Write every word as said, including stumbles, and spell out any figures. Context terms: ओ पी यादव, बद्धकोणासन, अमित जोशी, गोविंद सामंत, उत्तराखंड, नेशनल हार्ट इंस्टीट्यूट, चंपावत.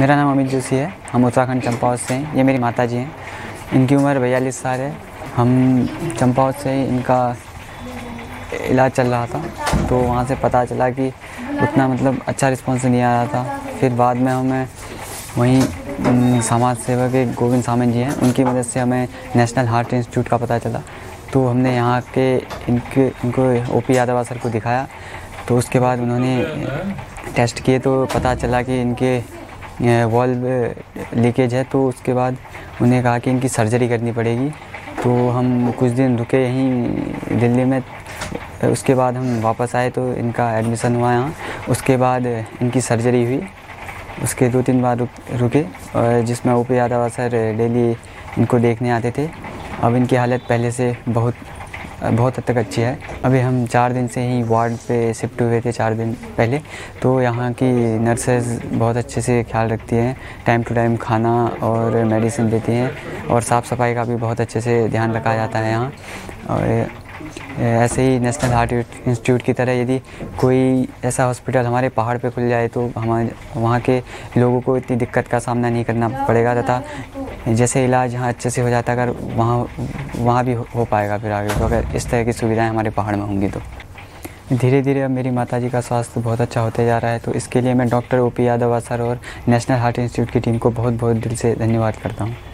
मेरा नाम अमित जोशी है, हम उत्तराखंड चंपावत से हैं। ये मेरी माता जी हैं, इनकी उम्र बयालीस साल है। हम चंपावत से ही इनका इलाज चल रहा था, तो वहाँ से पता चला कि उतना मतलब अच्छा रिस्पॉन्स नहीं आ रहा था। फिर बाद में हमें वहीं समाज सेवक एक गोविंद सामंत जी हैं, उनकी मदद से हमें नेशनल हार्ट इंस्टीट्यूट का पता चला। तो हमने यहाँ के इनके इनको ओ पी यादव सर को दिखाया, तो उसके बाद उन्होंने टेस्ट किए तो पता चला कि इनके वॉल्व लीकेज है। तो उसके बाद उन्हें कहा कि इनकी सर्जरी करनी पड़ेगी। तो हम कुछ दिन रुके यहीं दिल्ली में, उसके बाद हम वापस आए तो इनका एडमिशन हुआ यहाँ। उसके बाद इनकी सर्जरी हुई, उसके दो तीन बार रुके, जिसमें ओ पी यादव sir daily इनको देखने आते थे। अब इनकी हालत पहले से बहुत बहुत हद तक अच्छी है। अभी हम चार दिन से ही वार्ड पे शिफ्ट हुए थे, चार दिन पहले। तो यहाँ की नर्सेज बहुत अच्छे से ख्याल रखती हैं, टाइम टू टाइम खाना और मेडिसिन देती हैं, और साफ़ सफाई का भी बहुत अच्छे से ध्यान रखा जाता है यहाँ। और ऐसे ही नेशनल हार्ट इंस्टीट्यूट की तरह यदि कोई ऐसा हॉस्पिटल हमारे पहाड़ पे खुल जाए तो हमारे वहाँ के लोगों को इतनी दिक्कत का सामना नहीं करना पड़ेगा, तथा जैसे इलाज यहाँ अच्छे से हो जाता अगर वहाँ वहाँ भी हो पाएगा फिर आगे। तो अगर इस तरह की सुविधाएं हमारे पहाड़ में होंगी तो धीरे धीरे अब मेरी माताजी का स्वास्थ्य बहुत अच्छा होते जा रहा है। तो इसके लिए मैं doctor ओ पी यादव sir और नेशनल हार्ट इंस्टीट्यूट की टीम को बहुत बहुत दिल से धन्यवाद करता हूँ।